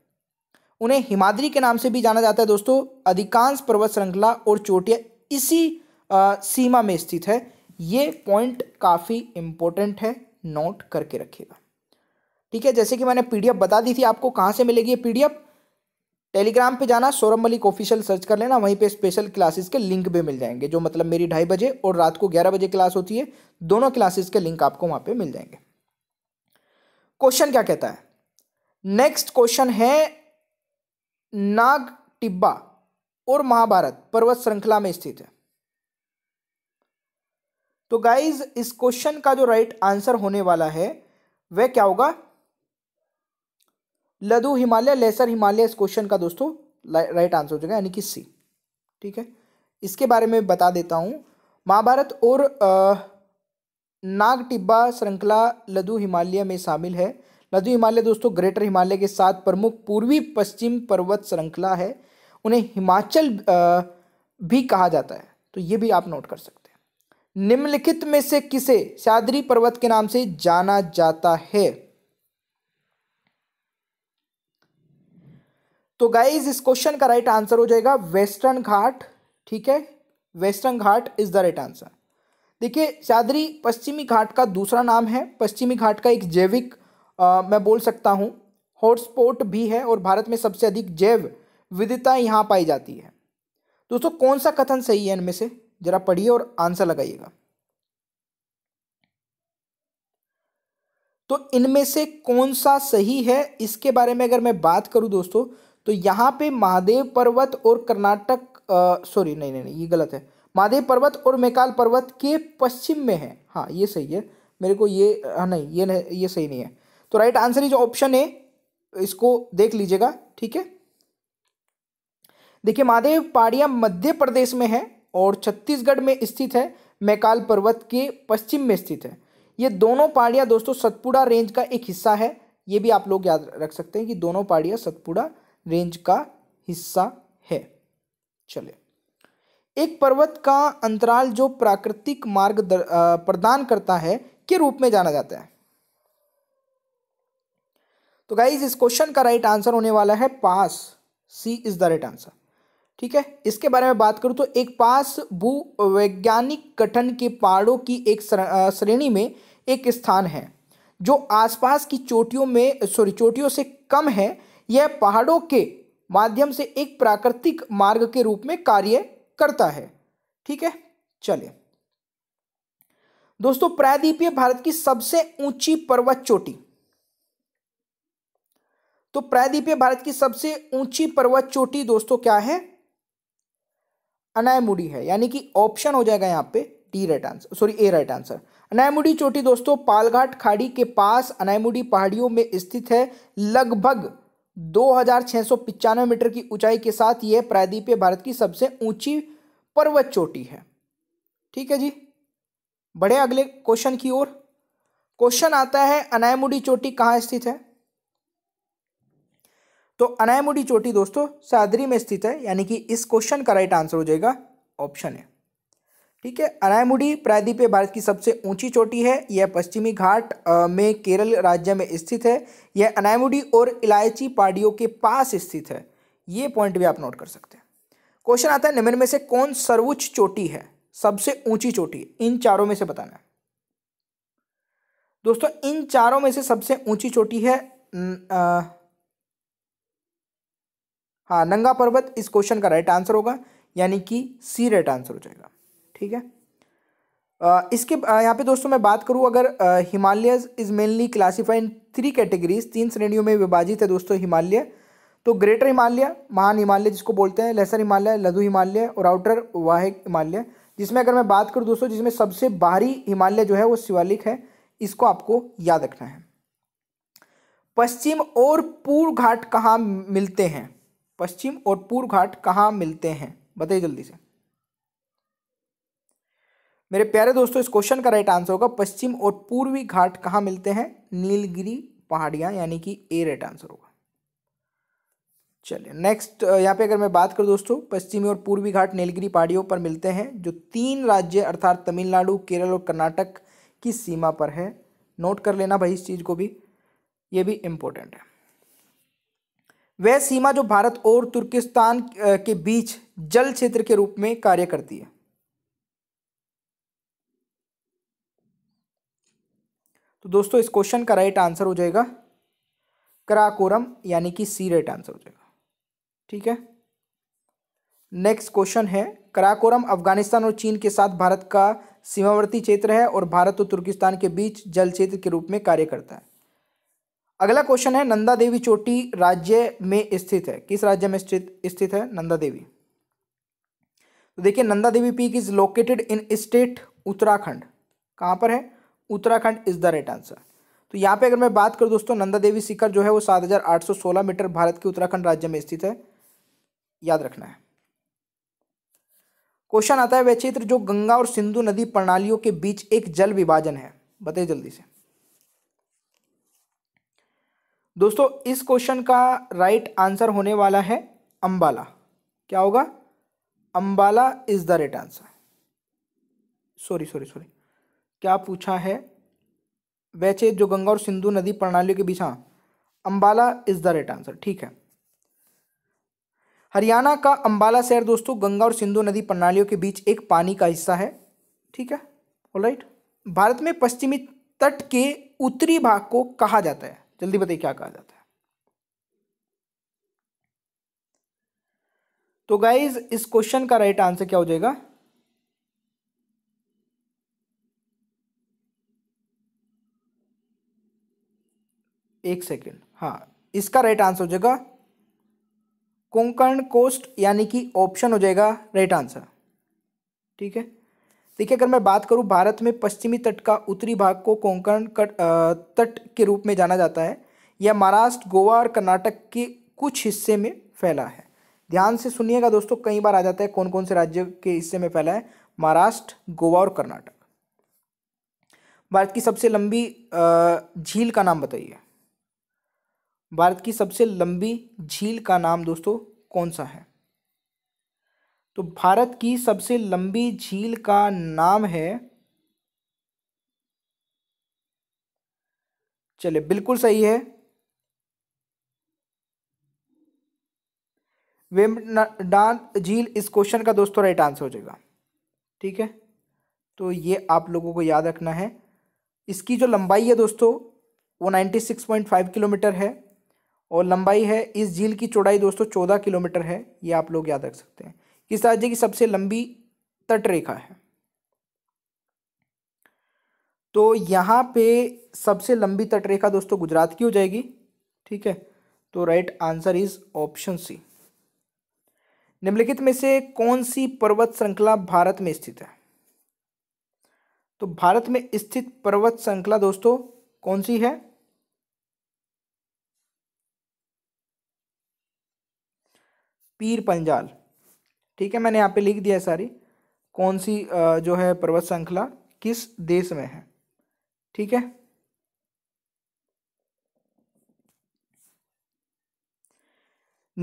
उन्हें हिमाद्री के नाम से भी जाना जाता है दोस्तों। अधिकांश पर्वत श्रृंखला और चोटियाँ इसी सीमा में स्थित है। ये पॉइंट काफ़ी इम्पोर्टेंट है, नोट करके रखिएगा। ठीक है, जैसे कि मैंने पीडीएफ बता दी थी आपको। कहाँ से मिलेगी ये पीडीएफ? टेलीग्राम पे जाना, सौरभ मलिक ऑफिशियल सर्च कर लेना, वहीं पे स्पेशल क्लासेस के लिंक भी मिल जाएंगे। जो मतलब मेरी 2:30 बजे और रात को 11 बजे क्लास होती है, दोनों क्लासेस के लिंक आपको वहाँ पे मिल जाएंगे। क्वेश्चन क्या कहता है? नेक्स्ट क्वेश्चन है नाग टिब्बा और महाभारत पर्वत श्रृंखला में स्थित है। तो गाइज इस क्वेश्चन का जो राइट आंसर होने वाला है वह क्या होगा? लदु हिमालय, लेसर हिमालय। इस क्वेश्चन का दोस्तों राइट आंसर हो जाएगा यानी कि सी। ठीक है, इसके बारे में बता देता हूँ। महाभारत और नाग टिब्बा श्रृंखला लदु हिमालय में शामिल है। लदु हिमालय दोस्तों ग्रेटर हिमालय के 7 प्रमुख पूर्वी पश्चिम पर्वत श्रृंखला है। उन्हें हिमाचल भी कहा जाता है, तो ये भी आप नोट कर सकते हैं। निम्नलिखित में से किसे शाद्री पर्वत के नाम से जाना जाता है? तो गाइज इस क्वेश्चन का राइट आंसर हो जाएगा वेस्टर्न घाट। ठीक है, western Ghat is the right answer. देखिए शाद्री पश्चिमी घाट का दूसरा नाम है। पश्चिमी घाट का एक जैविक मैं बोल सकता हूँ हॉटस्पॉट भी है और भारत में सबसे अधिक जैव विविधता यहाँ पाई जाती है। दोस्तों कौन सा कथन सही है इनमें से, जरा पढ़िए और आंसर लगाइएगा। तो इनमें से कौन सा सही है इसके बारे में अगर मैं बात करूँ दोस्तों, तो यहाँ पे महादेव पर्वत और कर्नाटक, सॉरी नहीं, ये गलत है। महादेव पर्वत और मेकाल पर्वत के पश्चिम में है। हाँ ये सही है, मेरे को ये नहीं, ये सही नहीं है। तो right answer is option A, इसको देख लीजिएगा। ठीक है, देखिए महादेव पहाड़ियाँ मध्य प्रदेश में है और छत्तीसगढ़ में स्थित है। मेकाल पर्वत के पश्चिम में स्थित है। ये दोनों पहाड़ियाँ दोस्तों सतपुड़ा रेंज का एक हिस्सा है। ये भी आप लोग याद रख सकते हैं कि दोनों पहाड़ियाँ सतपुड़ा रेंज का हिस्सा है। चले, एक पर्वत का अंतराल जो प्राकृतिक मार्ग प्रदान करता है के रूप में जाना जाता है। तो गाइज इस क्वेश्चन का राइट आंसर होने वाला है pass, C is the right answer. ठीक है, इसके बारे में बात करूं तो एक पास भू वैज्ञानिक गठन के पहाड़ों की एक श्रेणी में एक स्थान है जो आसपास की चोटियों से कम है। यह पहाड़ों के माध्यम से एक प्राकृतिक मार्ग के रूप में कार्य करता है। ठीक है, चलिए दोस्तों प्रायद्वीपीय भारत की सबसे ऊंची पर्वत चोटी। तो प्रायद्वीपीय भारत की सबसे ऊंची पर्वत चोटी दोस्तों क्या है? अनायमुडी है, यानी कि ऑप्शन हो जाएगा यहां पे T right answer, sorry A right answer. Anamudi चोटी दोस्तों पालघाट खाड़ी के पास अनायमुडी पहाड़ियों में स्थित है। लगभग 2695 मीटर की ऊंचाई के साथ यह प्रायद्वीपीय भारत की सबसे ऊंची पर्वत चोटी है। ठीक है जी, बढ़े अगले क्वेश्चन की ओर। क्वेश्चन आता है अनायमुडी चोटी कहाँ स्थित है। तो अनायमुडी चोटी दोस्तों सादरी में स्थित है, यानी कि इस क्वेश्चन का राइट आंसर हो जाएगा ऑप्शन है। ठीक है, अनायमुडी प्रायद्वीपीय भारत की सबसे ऊंची चोटी है। यह पश्चिमी घाट में केरल राज्य में स्थित है। यह अनायमुडी और इलायची पहाड़ियों के पास स्थित है। ये पॉइंट भी आप नोट कर सकते हैं। क्वेश्चन आता है निम्न में से कौन सर्वोच्च चोटी है, सबसे ऊंची चोटी। इन चारों में से बताना है दोस्तों, इन चारों में से सबसे ऊंची चोटी है हाँ नंगा पर्वत। इस क्वेश्चन का राइट आंसर होगा, यानी कि सी राइट आंसर हो जाएगा। ठीक है, इसके यहाँ पे दोस्तों मैं बात करूँ अगर Himalayas is mainly classified in 3 categories, 3 श्रेणियों में विभाजित है दोस्तों हिमालय। तो ग्रेटर हिमालय, महान हिमालय जिसको बोलते हैं, लेसर हिमालय, लघु हिमालय और आउटर वाहक हिमालय। जिसमें अगर मैं बात करूँ दोस्तों, जिसमें सबसे बाहरी हिमालय जो है वो शिवालिक है। इसको आपको याद रखना है। पश्चिम और पूर्व घाट कहाँ मिलते हैं, पश्चिम और पूर्व घाट कहाँ मिलते हैं बताइए जल्दी से मेरे प्यारे दोस्तों। इस क्वेश्चन का राइट आंसर होगा पश्चिम और पूर्वी घाट कहाँ मिलते हैं, नीलगिरी पहाड़ियाँ, यानी कि ए राइट आंसर होगा। चलिए नेक्स्ट, यहाँ पे अगर मैं बात करूँ दोस्तों, पश्चिमी और पूर्वी घाट नीलगिरी पहाड़ियों पर मिलते हैं जो 3 राज्य अर्थात तमिलनाडु, केरल और कर्नाटक की सीमा पर है। नोट कर लेना भाई इस चीज़ को भी, ये भी इम्पोर्टेंट है। वह सीमा जो भारत और तुर्किस्तान के बीच जल क्षेत्र के रूप में कार्य करती है। तो दोस्तों इस क्वेश्चन का राइट आंसर हो जाएगा कराकोरम, यानी कि सी राइट आंसर हो जाएगा। ठीक है, नेक्स्ट क्वेश्चन है कराकोरम अफगानिस्तान और चीन के साथ भारत का सीमावर्ती क्षेत्र है और भारत और तुर्किस्तान के बीच जल क्षेत्र के रूप में कार्य करता है। अगला क्वेश्चन है नंदा देवी चोटी राज्य में स्थित है, किस राज्य में स्थित है नंदा देवी। तो देखिए Nanda Devi peak is located in state Uttarakhand, कहाँ पर है, Uttarakhand is the right answer. तो यहाँ पे अगर मैं बात करूँ दोस्तों, नंदा देवी शिखर जो है वो 7816 मीटर भारत के उत्तराखंड राज्य में स्थित है, याद रखना है। क्वेश्चन आता है वह क्षेत्र जो गंगा और सिंधु नदी प्रणालियों के बीच एक जल विभाजन है, बताइए जल्दी से दोस्तों। इस क्वेश्चन का राइट आंसर होने वाला है अंबाला, क्या होगा, Ambala is the right answer. Sorry क्या पूछा है, वह क्षेत्र जो गंगा और सिंधु नदी प्रणालियों के बीच, हाँ Ambala is the right answer. ठीक है, हरियाणा का अंबाला शहर दोस्तों गंगा और सिंधु नदी प्रणालियों के बीच एक पानी का हिस्सा है। ठीक है, ऑलराइट। भारत में पश्चिमी तट के उत्तरी भाग को कहा जाता है, जल्दी बताइए क्या कहा जाता है। तो गाइज इस क्वेश्चन का राइट आंसर क्या हो जाएगा, एक सेकेंड, हाँ इसका राइट आंसर हो जाएगा कोंकण कोस्ट, यानी कि ऑप्शन हो जाएगा राइट आंसर। ठीक है, देखिए अगर मैं बात करूं भारत में पश्चिमी तट का उत्तरी भाग को कोंकण तट के रूप में जाना जाता है। यह महाराष्ट्र, गोवा और कर्नाटक के कुछ हिस्से में फैला है। ध्यान से सुनिएगा दोस्तों, कई बार आ जाता है कौन कौन से राज्य के हिस्से में फैला है, महाराष्ट्र, गोवा और कर्नाटक। भारत की सबसे लंबी झील का नाम बताइए, भारत की सबसे लंबी झील का नाम दोस्तों कौन सा है। तो भारत की सबसे लंबी झील का नाम है, चलिए बिल्कुल सही है, वेम्बनाड झील। इस क्वेश्चन का दोस्तों राइट आंसर हो जाएगा। ठीक है, तो ये आप लोगों को याद रखना है। इसकी जो लंबाई है दोस्तों वो 96.5 किलोमीटर है और लंबाई है, इस झील की चौड़ाई दोस्तों 14 किलोमीटर है, ये आप लोग याद रख सकते हैं। किस राज्य की सबसे लंबी तटरेखा है, तो यहाँ पे सबसे लंबी तटरेखा दोस्तों गुजरात की हो जाएगी। ठीक है, तो right answer is option C. निम्नलिखित में से कौन सी पर्वत श्रृंखला भारत में स्थित है, तो भारत में स्थित पर्वत श्रृंखला दोस्तों कौन सी है? पीर पंजाल। ठीक है, मैंने यहाँ पे लिख दिया है सारी कौन सी जो है पर्वत श्रृंखला किस देश में है। ठीक है,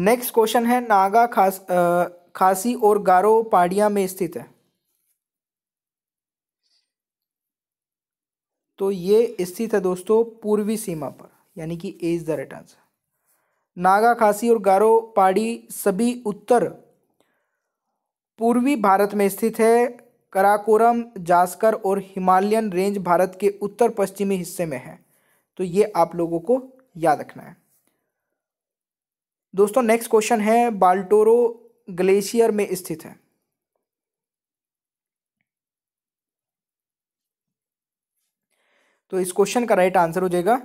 नेक्स्ट क्वेश्चन है नागा खासी और गारो पहाड़ियां में स्थित है, तो ये स्थित है दोस्तों पूर्वी सीमा पर, यानी कि A is the right answer. Naga Khasi और गारो पहाड़ी सभी उत्तर पूर्वी भारत में स्थित है। कराकोरम, जास्कर और हिमालयन रेंज भारत के उत्तर पश्चिमी हिस्से में है, तो ये आप लोगों को याद रखना है दोस्तों। नेक्स्ट क्वेश्चन है बाल्टोरो ग्लेशियर में स्थित है। तो इस क्वेश्चन का राइट आंसर हो जाएगा,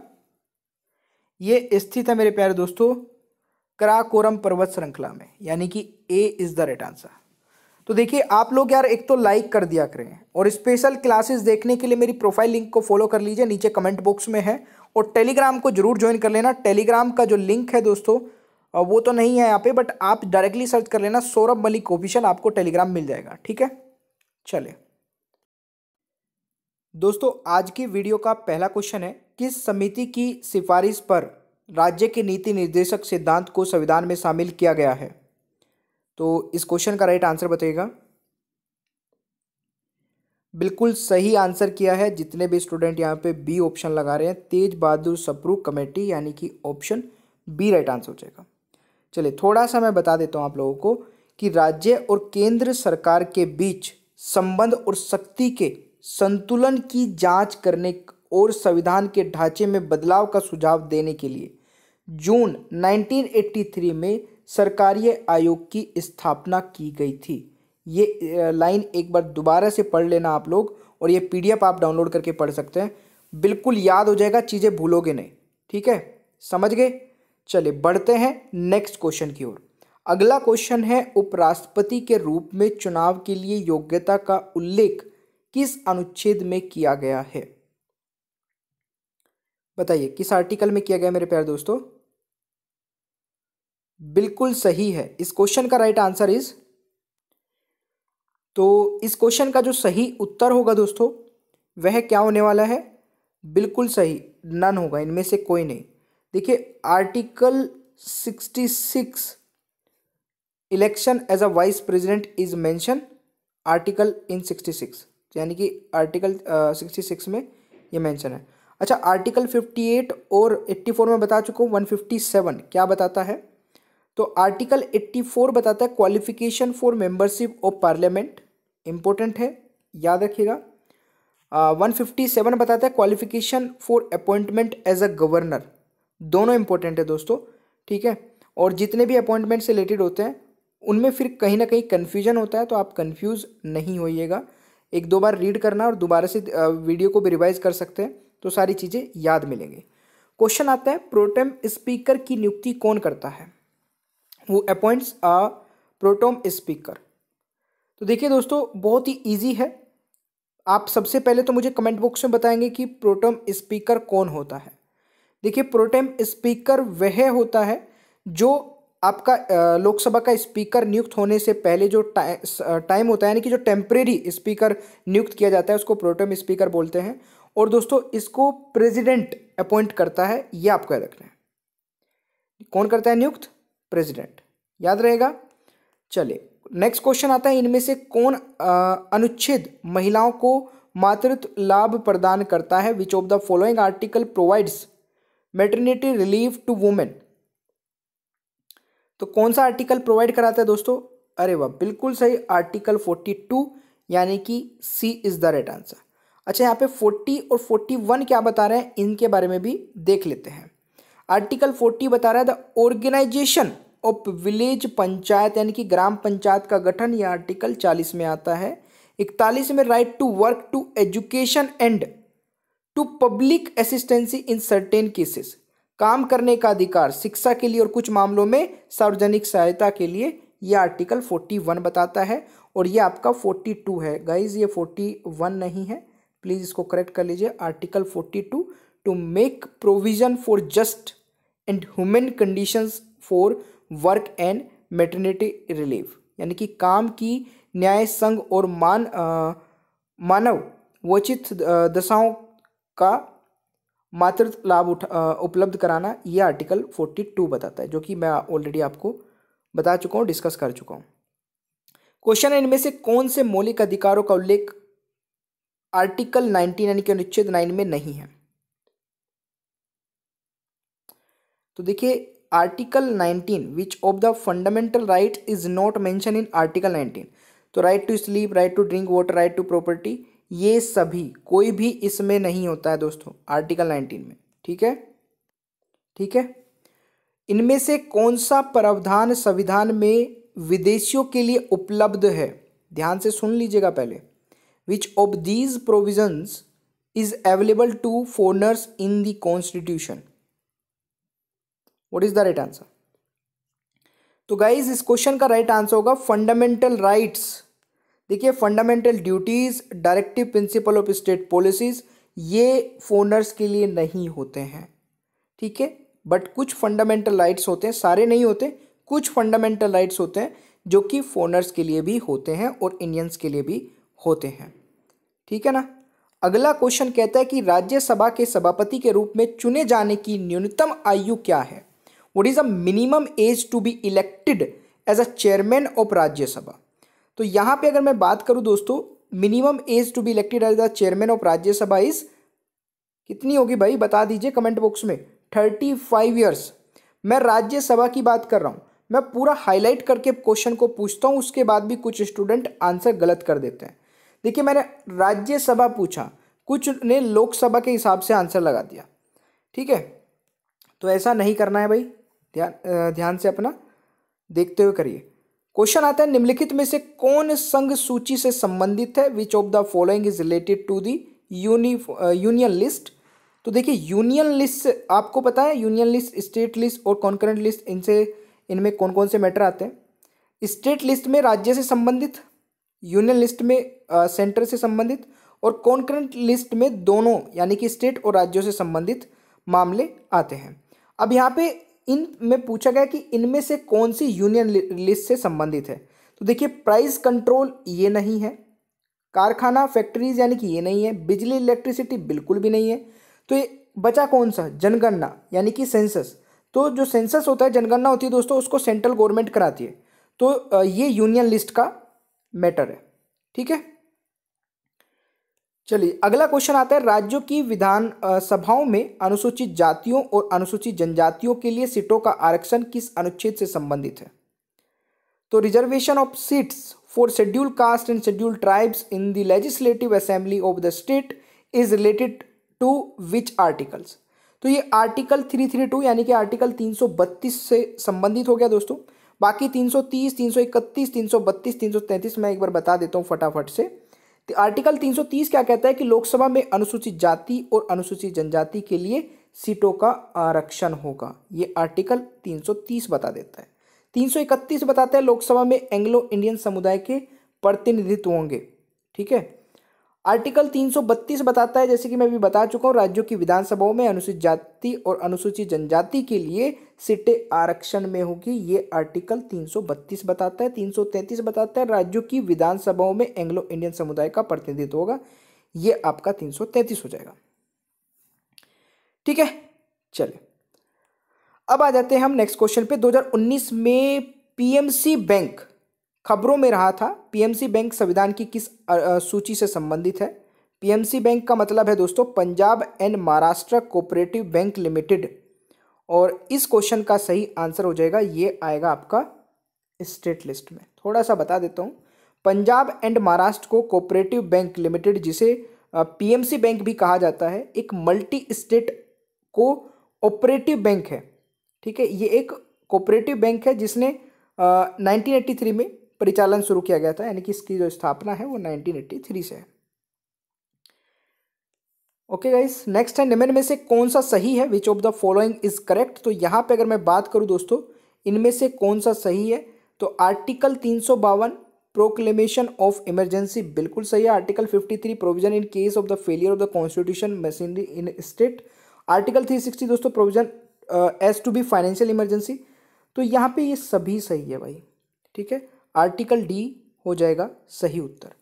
ये स्थित है मेरे प्यारे दोस्तों कराकोरम पर्वत श्रृंखला में, यानी कि A is the right answer. तो देखिए आप लोग यार एक तो लाइक कर दिया करें, और स्पेशल क्लासेस देखने के लिए मेरी प्रोफाइल लिंक को फॉलो कर लीजिए, नीचे कमेंट बॉक्स में है, और टेलीग्राम को जरूर ज्वाइन कर लेना। टेलीग्राम का जो लिंक है दोस्तों वो तो नहीं है यहाँ पे, बट आप डायरेक्टली सर्च कर लेना सौरभ मलिक ऑफिशियल, आपको टेलीग्राम मिल जाएगा। ठीक है, चले दोस्तों आज की वीडियो का पहला क्वेश्चन है, किस समिति की सिफारिश पर राज्य के नीति निर्देशक सिद्धांत को संविधान में शामिल किया गया है? तो इस क्वेश्चन का राइट आंसर बताइएगा। बिल्कुल सही आंसर किया है जितने भी स्टूडेंट यहाँ पे बी ऑप्शन लगा रहे हैं, तेज बहादुर सप्रू कमेटी, यानी कि ऑप्शन बी राइट आंसर हो जाएगा। चलिए थोड़ा सा मैं बता देता हूँ आप लोगों को कि राज्य और केंद्र सरकार के बीच संबंध और शक्ति के संतुलन की जांच करने और संविधान के ढांचे में बदलाव का सुझाव देने के लिए जून 1983 में सरकारीय आयोग की स्थापना की गई थी। ये लाइन एक बार दोबारा से पढ़ लेना आप लोग, और ये पीडीएफ आप डाउनलोड करके पढ़ सकते हैं, बिल्कुल याद हो जाएगा, चीज़ें भूलोगे नहीं। ठीक है, समझ गए। चलिए बढ़ते हैं नेक्स्ट क्वेश्चन की ओर। अगला क्वेश्चन है, उपराष्ट्रपति के रूप में चुनाव के लिए योग्यता का उल्लेख किस अनुच्छेद में किया गया है? बताइए किस आर्टिकल में किया गया मेरे प्यारे दोस्तों? बिल्कुल सही है, इस क्वेश्चन का राइट आंसर इज। तो इस क्वेश्चन का जो सही उत्तर होगा दोस्तों वह क्या होने वाला है? बिल्कुल सही नन होगा, इनमें से कोई नहीं। देखिए article 66 election as a vice president is mention article in 66, यानी कि आर्टिकल 66 में ये मेंशन है। अच्छा, आर्टिकल 58 और 84 में बता चुका हूँ, 157 क्या बताता है? तो आर्टिकल 84 बताता है qualification for membership of parliament, important है याद रखिएगा। 157 बताता है qualification for appointment as a governor, दोनों इम्पोर्टेंट है दोस्तों। ठीक है, और जितने भी अपॉइंटमेंट से रिलेटेड होते हैं उनमें फिर कहीं ना कहीं कन्फ्यूजन होता है, तो आप कन्फ्यूज नहीं होइएगा, एक दो बार रीड करना और दोबारा से वीडियो को भी रिवाइज कर सकते हैं, तो सारी चीज़ें याद मिलेंगी। क्वेश्चन आता है, प्रोटेम स्पीकर की नियुक्ति कौन करता है? वो अपॉइंट्स अ प्रोटोम स्पीकर। तो देखिए दोस्तों बहुत ही इजी है, आप सबसे पहले तो मुझे कमेंट बॉक्स में बताएंगे कि प्रोटोम स्पीकर कौन होता है। देखिए प्रोटोम स्पीकर वह होता है जो आपका लोकसभा का स्पीकर नियुक्त होने से पहले जो टाइम होता है, यानी कि जो टेम्परेरी स्पीकर नियुक्त किया जाता है उसको प्रोटोम स्पीकर बोलते हैं। और दोस्तों इसको प्रेजिडेंट अपॉइंट करता है, ये आपको याद रखना है। कौन करता है नियुक्त? प्रेसिडेंट, याद रहेगा। चलिए नेक्स्ट क्वेश्चन आता है, इनमें से कौन अनुच्छेद महिलाओं को मातृत्व लाभ प्रदान करता है? Which of the following article provides maternity relief to women? तो कौन सा आर्टिकल प्रोवाइड कराता है दोस्तों? अरे वाह, बिल्कुल सही, आर्टिकल 42, यानी कि C is the right answer. अच्छा, यहाँ पे 40 और 41 क्या बता रहे हैं, इनके बारे में भी देख लेते हैं। आर्टिकल 40 बता रहा है the organisation of village panchayat, यानी कि ग्राम पंचायत का गठन, यह आर्टिकल 40 में आता है। 41 में right to work, to education and to public assistance in certain cases, काम करने का अधिकार शिक्षा के लिए और कुछ मामलों में सार्वजनिक सहायता के लिए, यह आर्टिकल 41 बताता है। और ये आपका 42 है गाइज, ये 41 नहीं है, प्लीज़ इसको करेक्ट कर लीजिए, article 42 to make provision for just and human conditions for work and maternity relief, यानी कि काम की न्याय संघ और मानव वचित दशाओं का मात्र लाभ उपलब्ध कराना, ये आर्टिकल 42 बताता है, जो कि मैं ऑलरेडी आपको बता चुका हूँ, डिस्कस कर चुका हूँ। क्वेश्चन है, इनमें से कौन से मौलिक अधिकारों का उल्लेख आर्टिकल 19 यानी कि अनुच्छेद 9 में नहीं है। तो देखिए article 19 which of the fundamental right is not mention in article 19, तो right to sleep, right to drink water, right to property, ये सभी कोई भी इसमें नहीं होता है दोस्तों आर्टिकल 19 में। ठीक है, ठीक है। इनमें से कौन सा प्रावधान संविधान में विदेशियों के लिए उपलब्ध है, ध्यान से सुन लीजिएगा पहले, which of these provisions is available to foreigners in the constitution, what is the right answer. तो गाइज इस क्वेश्चन का राइट आंसर होगा फंडामेंटल राइट्स। देखिए fundamental duties, directive principle of state policies, ये फॉरेनर्स के लिए नहीं होते हैं। ठीक है, बट कुछ फंडामेंटल राइट्स होते हैं, सारे नहीं होते, कुछ फंडामेंटल राइट्स होते हैं जो कि फॉरेनर्स के लिए भी होते हैं और इंडियंस के लिए भी होते हैं। ठीक है ना। अगला क्वेश्चन कहता है कि राज्यसभा के सभापति के रूप में चुने जाने की न्यूनतम आयु क्या है, what is the minimum age to be elected as a chairman of Rajya Sabha. तो यहाँ पे अगर मैं बात करूँ दोस्तों, minimum age to be elected as the chairman of Rajya Sabha is कितनी होगी भाई, बता दीजिए कमेंट बॉक्स में। 35 ईयर्स। मैं राज्यसभा की बात कर रहा हूँ, मैं पूरा हाईलाइट करके क्वेश्चन को पूछता हूँ, उसके बाद भी कुछ स्टूडेंट आंसर गलत कर देते हैं। देखिए मैंने राज्यसभा पूछा, कुछ ने लोकसभा के हिसाब से आंसर लगा दिया। ठीक है, तो ऐसा नहीं करना है भाई, ध्यान से अपना देखते हुए करिए। क्वेश्चन आता है, निम्नलिखित में से कौन संघ सूची से संबंधित है, which of the following is related to the union list. तो देखिए यूनियन लिस्ट आपको पता है, यूनियन लिस्ट, स्टेट लिस्ट और कॉन्करेंट लिस्ट, इनसे इनमें कौन कौन से मैटर आते हैं। स्टेट लिस्ट में राज्य से संबंधित, यूनियन लिस्ट में सेंटर से संबंधित, और कॉन्करेंट लिस्ट में दोनों यानी कि स्टेट और राज्यों से संबंधित मामले आते हैं। अब यहाँ पे इन में पूछा गया कि इनमें से कौन सी यूनियन लिस्ट से संबंधित है। तो देखिए प्राइस कंट्रोल ये नहीं है, कारखाना फैक्ट्रीज यानी कि ये नहीं है, बिजली इलेक्ट्रिसिटी बिल्कुल भी नहीं है। तो ये बचा कौन सा, जनगणना यानी कि सेंसस। तो जो सेंसस होता है, जनगणना होती है दोस्तों, उसको सेंट्रल गवर्नमेंट कराती है। तो ये यूनियन लिस्ट का मैटर है। ठीक है, चलिए अगला क्वेश्चन आता है, राज्यों की विधान सभाओं में अनुसूचित जातियों और अनुसूचित जनजातियों के लिए सीटों का आरक्षण किस अनुच्छेद से संबंधित है। तो reservation of seats for schedule caste and schedule tribes in the legislative assembly of the state is related to which articles. तो ये आर्टिकल 332 यानी कि आर्टिकल 332 से संबंधित हो गया दोस्तों। बाकी 330, 331, 332, 333 मैं एक बार बता देता हूँ फटाफट से। तो आर्टिकल 330 क्या कहता है कि लोकसभा में अनुसूचित जाति और अनुसूचित जनजाति के लिए सीटों का आरक्षण होगा, ये आर्टिकल 330 बता देता है। 331 बताता है लोकसभा में एंग्लो इंडियन समुदाय के प्रतिनिधित्व होंगे। ठीक है, आर्टिकल 332 बताता है, जैसे कि मैं भी बता चुका हूँ, राज्यों की विधानसभाओं में अनुसूचित जाति और अनुसूचित जनजाति के लिए सीटें आरक्षण में होगी, ये आर्टिकल 332 बताता है। 333 बताता है राज्यों की विधानसभाओं में एंग्लो इंडियन समुदाय का प्रतिनिधित्व होगा, ये आपका 333 हो जाएगा। ठीक है, चलिए अब आ जाते हैं हम नेक्स्ट क्वेश्चन पे। 2019 में PMC बैंक खबरों में रहा था। PMC बैंक संविधान की किस सूची से संबंधित है। PMC बैंक का मतलब है दोस्तों Punjab and Maharashtra cooperative bank limited, और इस क्वेश्चन का सही आंसर हो जाएगा, ये आएगा आपका स्टेट लिस्ट में। थोड़ा सा बता देता हूँ, पंजाब एंड महाराष्ट्र को कोऑपरेटिव बैंक लिमिटेड, जिसे PMC बैंक भी कहा जाता है, एक multi state cooperative bank है। ठीक है, ये एक कोऑपरेटिव बैंक है जिसने 1983 में परिचालन शुरू किया गया था, यानी कि इसकी जो स्थापना है वो 1983 से है। ओके गाइस, नेक्स्ट है, निम्न में से कौन सा सही है, which of the following is correct. तो यहाँ पे अगर मैं बात करूँ दोस्तों, इनमें से कौन सा सही है, तो आर्टिकल 352, प्रोक्लेमेशन ऑफ इमरजेंसी बिल्कुल सही है। Article 53 provision in case of the failure of the constitution machinery in state. Article 360 दोस्तों provision as to be financial emergency, तो यहाँ पे ये सभी सही है भाई, ठीक है। आर्टिकल डी हो जाएगा सही उत्तर।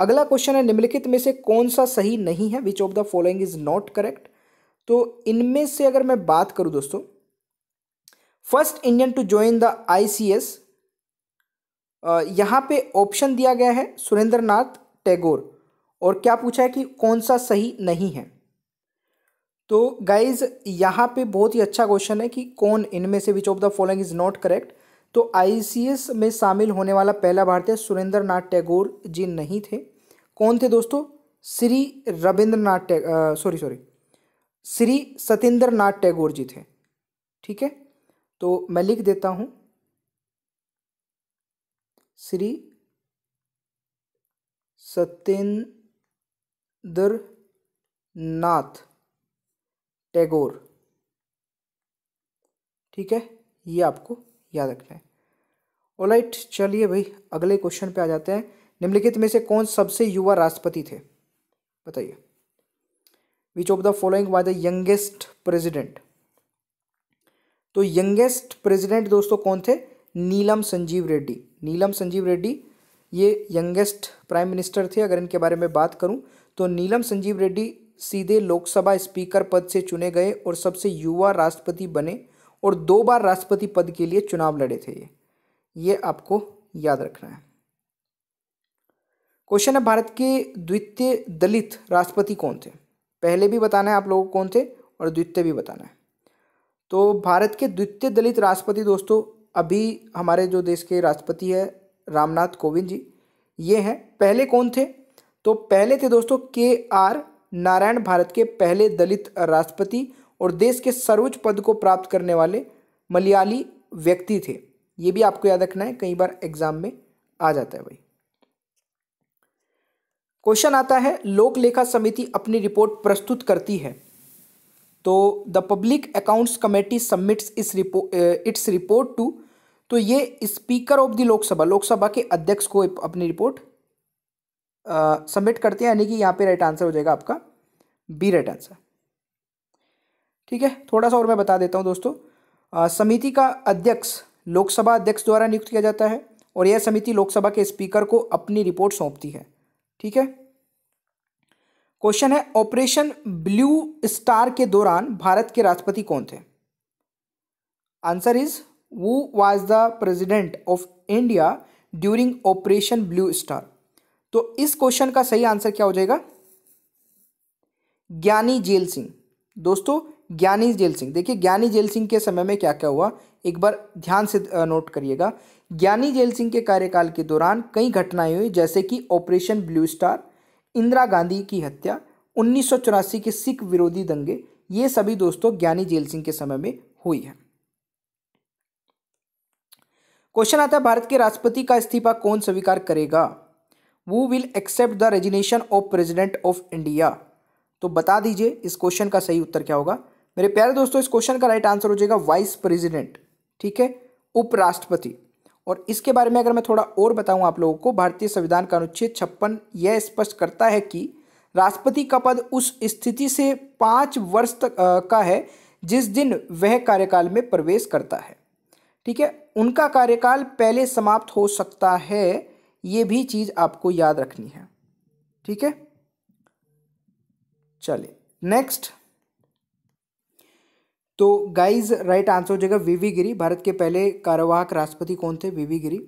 अगला क्वेश्चन है निम्नलिखित में से कौन सा सही नहीं है, which of the following is not correct. तो इनमें से अगर मैं बात करूँ दोस्तों, first Indian to join the ICS, यहाँ पे ऑप्शन दिया गया है सुरेंद्र नाथ टैगोर, और क्या पूछा है कि कौन सा सही नहीं है। तो गाइज यहाँ पे बहुत ही अच्छा क्वेश्चन है कि कौन इनमें से which of the following is not correct. तो ICS में शामिल होने वाला पहला भारतीय सुरेंद्र नाथ टैगोर जी नहीं थे। कौन थे दोस्तों? श्री रविंद्रनाथ श्री सत्येंद्र नाथ टैगोर जी थे, ठीक है। तो मैं लिख देता हूँ श्री सत्येंद्र नाथ टैगोर, ठीक है, ये आपको याद रखना है। ऑलराइट, चलिए भाई अगले क्वेश्चन पे आ जाते हैं। निम्नलिखित में से कौन सबसे युवा राष्ट्रपति थे, बताइए। Which of the following was the youngest president. तो यंगेस्ट प्रेसिडेंट दोस्तों कौन थे? नीलम संजीव रेड्डी। नीलम संजीव रेड्डी ये यंगेस्ट प्राइम मिनिस्टर थे। अगर इनके बारे में बात करूं तो नीलम संजीव रेड्डी सीधे लोकसभा स्पीकर पद से चुने गए और सबसे युवा राष्ट्रपति बने, और 2 बार राष्ट्रपति पद के लिए चुनाव लड़े थे। ये आपको याद रखना है। क्वेश्चन है भारत के द्वितीय दलित राष्ट्रपति कौन थे। पहले भी बताना है आप लोगों को कौन थे और द्वितीय भी बताना है। तो भारत के द्वितीय दलित राष्ट्रपति दोस्तों अभी हमारे जो देश के राष्ट्रपति है रामनाथ कोविंद जी, ये हैं। पहले कौन थे? तो पहले थे दोस्तों KR नारायण, भारत के पहले दलित राष्ट्रपति और देश के सर्वोच्च पद को प्राप्त करने वाले मलयाली व्यक्ति थे। ये भी आपको याद रखना है, कई बार एग्जाम में आ जाता है भाई। क्वेश्चन आता है लोक लेखा समिति अपनी रिपोर्ट प्रस्तुत करती है। तो the public accounts committee submits it's report to, तो ये speaker of the Lok Sabha, Lok Sabha के अध्यक्ष को अपनी रिपोर्ट सबमिट करते हैं, यानी कि यहाँ पे राइट आंसर हो जाएगा आपका बी राइट आंसर, ठीक है। थोड़ा सा और मैं बता देता हूँ दोस्तों, समिति का अध्यक्ष लोकसभा अध्यक्ष द्वारा नियुक्त किया जाता है और यह समिति लोकसभा के स्पीकर को अपनी रिपोर्ट सौंपती है, ठीक है। क्वेश्चन है ऑपरेशन ब्लू स्टार के दौरान भारत के राष्ट्रपति कौन थे। Answer is who was the president of India during operation blue star. तो इस क्वेश्चन का सही आंसर क्या हो जाएगा? ज्ञानी जेल सिंह। दोस्तों ज्ञानी जेल सिंह, देखिए ज्ञानी जेल सिंह के समय में क्या क्या हुआ, एक बार ध्यान से नोट करिएगा। ज्ञानी जेल सिंह के कार्यकाल के दौरान कई घटनाएं हुई, जैसे कि operation blue star, Indira Gandhi की हत्या, 1984 के सिख विरोधी दंगे, ये सभी दोस्तों ज्ञानी जेल सिंह के समय में हुई है। क्वेश्चन आता है भारत के राष्ट्रपति का इस्तीफा कौन स्वीकार करेगा। Who will accept the resignation of president of India. तो बता दीजिए इस क्वेश्चन का सही उत्तर क्या होगा मेरे प्यारे दोस्तों। इस क्वेश्चन का राइट आंसर हो जाएगा वाइस प्रेसिडेंट, ठीक है, उपराष्ट्रपति। और इसके बारे में अगर मैं थोड़ा और बताऊं आप लोगों को, भारतीय संविधान का अनुच्छेद 56 यह स्पष्ट करता है कि राष्ट्रपति का पद उस स्थिति से 5 वर्ष तक का है जिस दिन वह कार्यकाल में प्रवेश करता है, ठीक है। उनका कार्यकाल पहले समाप्त हो सकता है, ये भी चीज़ आपको याद रखनी है, ठीक है। चलिए नेक्स्ट, तो गाइज राइट आंसर हो जाएगा वी.वी. गिरी। भारत के पहले कार्यवाहक राष्ट्रपति कौन थे? वी.वी. गिरी,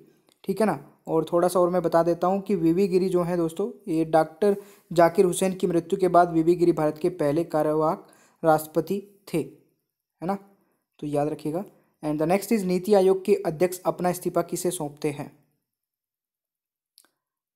ठीक है ना। और थोड़ा सा और मैं बता देता हूँ कि वी.वी. गिरी जो है दोस्तों, ये डॉक्टर जाकिर हुसैन की मृत्यु के बाद वी.वी. गिरी भारत के पहले कार्यवाहक राष्ट्रपति थे, है ना, तो याद रखिएगा। And the next is NITI Aayog के अध्यक्ष अपना इस्तीफा किसे सौंपते हैं।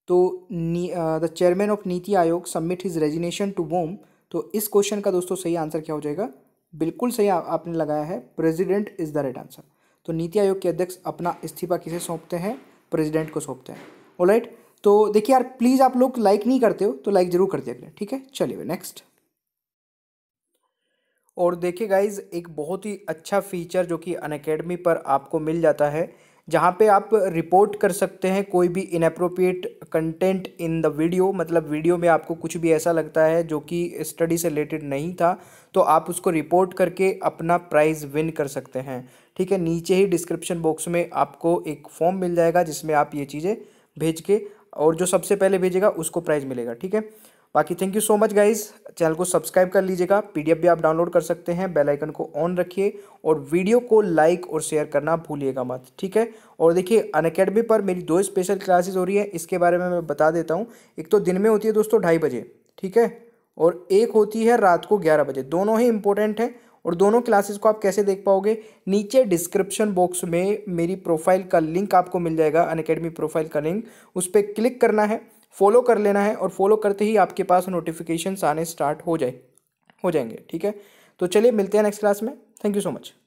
तो the chairman of NITI Aayog submit his resignation to whom. तो इस क्वेश्चन का दोस्तों सही आंसर क्या हो जाएगा? बिल्कुल सही आपने लगाया है, president is the right answer. तो नीति आयोग के अध्यक्ष अपना इस्तीफा किसे सौंपते हैं? प्रेसिडेंट को सौंपते हैं। ऑलराइट, तो देखिए यार प्लीज़ आप लोग लाइक नहीं करते हो तो लाइक जरूर कर दिया करें, ठीक है। चलिए नेक्स्ट, और देखिए गाइज एक बहुत ही अच्छा फीचर जो कि अनअकैडमी पर आपको मिल जाता है, जहाँ पे आप रिपोर्ट कर सकते हैं कोई भी inappropriate content in the video, मतलब वीडियो में आपको कुछ भी ऐसा लगता है जो कि स्टडी से रिलेटेड नहीं था तो आप उसको रिपोर्ट करके अपना प्राइज़ विन कर सकते हैं। ठीक है, नीचे ही डिस्क्रिप्शन बॉक्स में आपको एक फॉर्म मिल जाएगा जिसमें आप ये चीज़ें भेज के, और जो सबसे पहले भेजेगा उसको प्राइज़ मिलेगा। ठीक है, बाकी thank you so much guys, channel को सब्सक्राइब कर लीजिएगा, पीडीएफ भी आप डाउनलोड कर सकते हैं, बेल आइकन को ऑन रखिए और वीडियो को लाइक और शेयर करना भूलिएगा मत। ठीक है, और देखिए अनअकैडमी पर मेरी दो स्पेशल क्लासेस हो रही है, इसके बारे में मैं बता देता हूँ। एक तो दिन में होती है दोस्तों 2:30 बजे, ठीक है, और एक होती है रात को 11 बजे। दोनों ही इंपॉर्टेंट है और दोनों क्लासेस को आप कैसे देख पाओगे, नीचे डिस्क्रिप्शन बॉक्स में मेरी प्रोफाइल का लिंक आपको मिल जाएगा, अनअकैडमी प्रोफाइल का लिंक, उस पर क्लिक करना है, फॉलो कर लेना है और फॉलो करते ही आपके पास नोटिफिकेशंस आने स्टार्ट हो जाएंगे। ठीक है, तो चलिए मिलते हैं नेक्स्ट क्लास में, थैंक यू सो मच।